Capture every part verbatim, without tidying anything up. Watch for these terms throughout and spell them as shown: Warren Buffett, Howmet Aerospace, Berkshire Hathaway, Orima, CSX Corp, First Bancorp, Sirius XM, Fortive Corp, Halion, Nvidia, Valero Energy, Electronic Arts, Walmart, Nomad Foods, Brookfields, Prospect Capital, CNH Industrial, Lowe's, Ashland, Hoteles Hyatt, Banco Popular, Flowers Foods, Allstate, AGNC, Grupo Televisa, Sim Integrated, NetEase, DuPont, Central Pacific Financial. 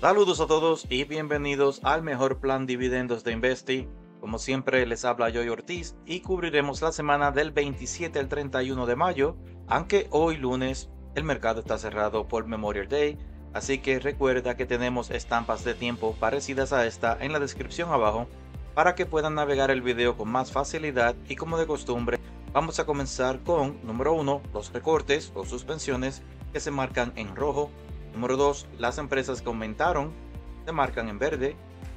Saludos a todos y bienvenidos al mejor plan dividendos de Investi. Como siempre les habla yo, Ortiz, y cubriremos la semana del veintisiete al treinta y uno de mayo, aunque hoy lunes el mercado está cerrado por Memorial Day, así que recuerda que tenemos estampas de tiempo parecidas a esta en la descripción abajo para que puedan navegar el video con más facilidad. Y como de costumbre, vamos a comenzar con número uno, los recortes o suspensiones que se marcan en rojo. Número dos, las empresas que aumentaron se marcan en verde.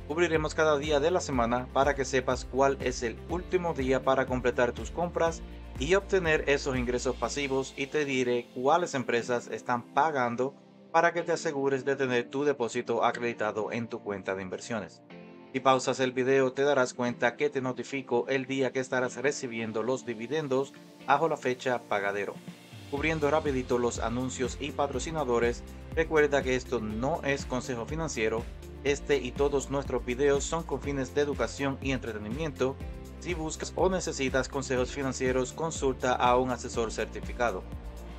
Cubriremos cada día de la semana para que sepas cuál es el último día para completar tus compras y obtener esos ingresos pasivos, y te diré cuáles empresas están pagando para que te asegures de tener tu depósito acreditado en tu cuenta de inversiones. Si pausas el video te darás cuenta que te notifico el día que estarás recibiendo los dividendos bajo la fecha pagadero. Cubriendo rapidito los anuncios y patrocinadores, recuerda que esto no es consejo financiero. Este y todos nuestros videos son con fines de educación y entretenimiento. Si buscas o necesitas consejos financieros, consulta a un asesor certificado.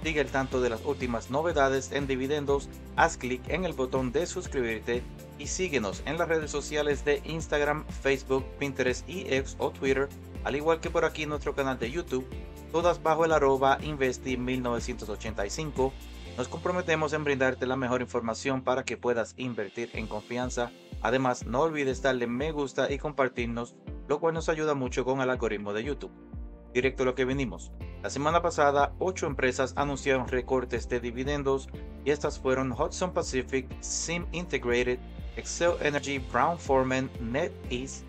Sigue al tanto de las últimas novedades en dividendos, haz clic en el botón de suscribirte y síguenos en las redes sociales de Instagram, Facebook, Pinterest y X o Twitter, al igual que por aquí nuestro canal de YouTube, todas bajo el arroba Investi mil novecientos ochenta y cinco. Nos comprometemos en brindarte la mejor información para que puedas invertir en confianza. Además, no olvides darle me gusta y compartirnos, lo cual nos ayuda mucho con el algoritmo de YouTube. Directo a lo que venimos. La semana pasada, ocho empresas anunciaron recortes de dividendos, y estas fueron Hudson Pacific, Sim Integrated, Excel Energy, Brown Foreman, NetEase,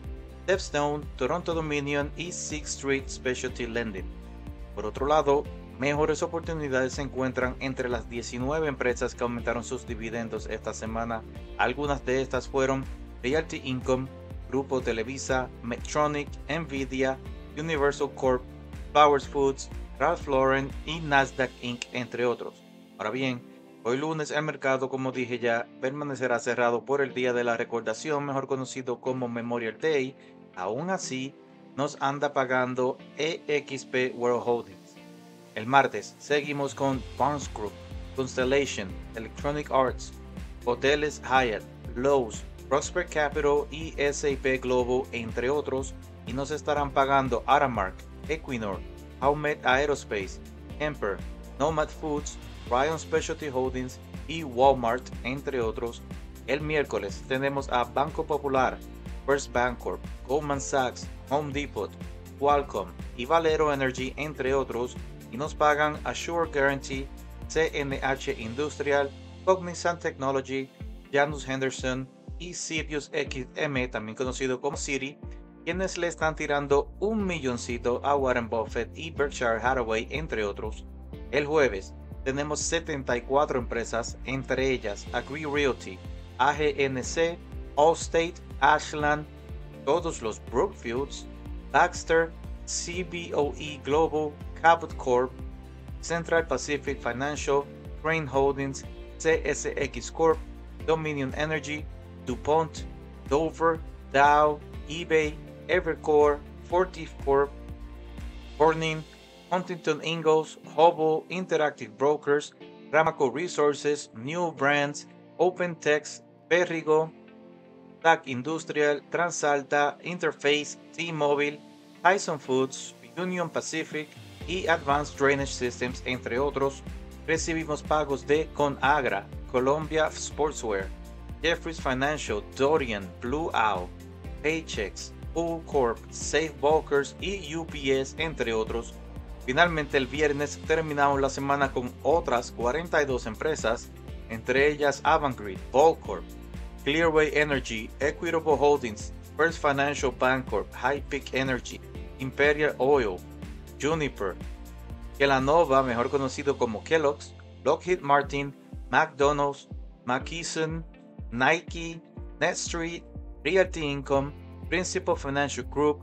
Devstone, Toronto Dominion y Sixth Street Specialty Lending. Por otro lado, mejores oportunidades se encuentran entre las diecinueve empresas que aumentaron sus dividendos esta semana. Algunas de estas fueron Realty Income, Grupo Televisa, Medtronic, Nvidia, Universal Corp, Flowers Foods, Ralph Lauren y Nasdaq Incorporated, entre otros. Ahora bien, hoy lunes el mercado, como dije ya, permanecerá cerrado por el Día de la Recordación, mejor conocido como Memorial Day. Aún así, nos anda pagando E X P World Holdings. El martes seguimos con Barnes Group, Constellation, Electronic Arts, Hoteles Hyatt, Lowe's, Prospect Capital y S A P Global, entre otros, y nos estarán pagando Aramark, Equinor, Howmet Aerospace, Emper, Nomad Foods, Ryan Specialty Holdings y Walmart, entre otros. El miércoles tenemos a Banco Popular, First Bancorp, Goldman Sachs, Home Depot, Qualcomm y Valero Energy, entre otros, y nos pagan Assure Guarantee, C N H Industrial, Cognizant Technology, Janus Henderson y Sirius X M, también conocido como Siri, quienes le están tirando un milloncito a Warren Buffett y Berkshire Hathaway, entre otros. El jueves tenemos setenta y cuatro empresas, entre ellas Agree Realty, A G N C, Allstate, Ashland, todos los Brookfields, Baxter, C B O E Global, Cabot Corp, Central Pacific Financial, Crane Holdings, C S X Corp, Dominion Energy, DuPont, Dover, Dow, eBay, Evercore, Fortive Corp, Corning, Huntington Ingalls, Hubbell, Interactive Brokers, Ramaco Resources, New Brands, OpenText, Perrigo, T A C Industrial, Transalta, Interface, T-Mobile, Tyson Foods, Union Pacific y Advanced Drainage Systems, entre otros. Recibimos pagos de ConAgra, Columbia Sportswear, Jefferies Financial, Dorian, Blue Owl, Paychex, Pool Corp, Safe Bulkers y U P S, entre otros. Finalmente, el viernes terminamos la semana con otras cuarenta y dos empresas, entre ellas Avangrid, Volcorp, Clearway Energy, Equitable Holdings, First Financial Bancorp, High Peak Energy, Imperial Oil, Juniper, Kellanova, mejor conocido como Kellogg's, Lockheed Martin, McDonald's, McKesson, Nike, NetStreet, Realty Income, Principal Financial Group,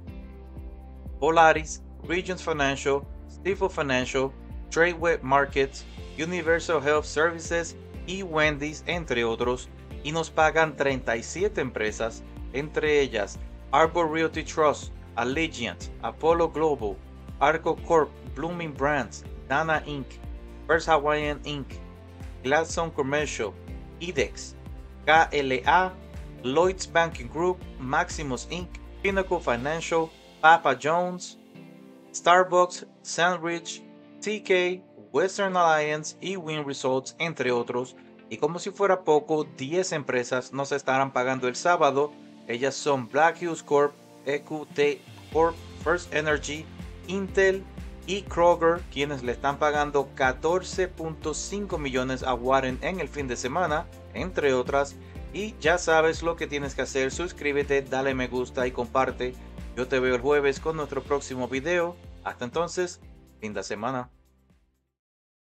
Polaris, Regions Financial, Stifel Financial, Tradeweb Markets, Universal Health Services y Wendy's, entre otros, y nos pagan treinta y siete empresas, entre ellas Arbor Realty Trust, Allegiant, Apollo Global, Arco Corp, Blooming Brands, Dana Incorporated, First Hawaiian Incorporated, Gladstone Commercial, IDEX, K L A, Lloyds Banking Group, Maximus Incorporated, Pinnacle Financial, Papa John's, Starbucks, Sandridge, T K, Western Alliance y Wynn Resorts, entre otros. Y como si fuera poco, diez empresas nos estarán pagando el sábado. Ellas son Black Hughes Corp, E Q T Corp, First Energy, Intel y Kroger, quienes le están pagando catorce punto cinco millones a Warren en el fin de semana, entre otras. Y ya sabes lo que tienes que hacer: suscríbete, dale me gusta y comparte. Yo te veo el jueves con nuestro próximo video. Hasta entonces, linda semana.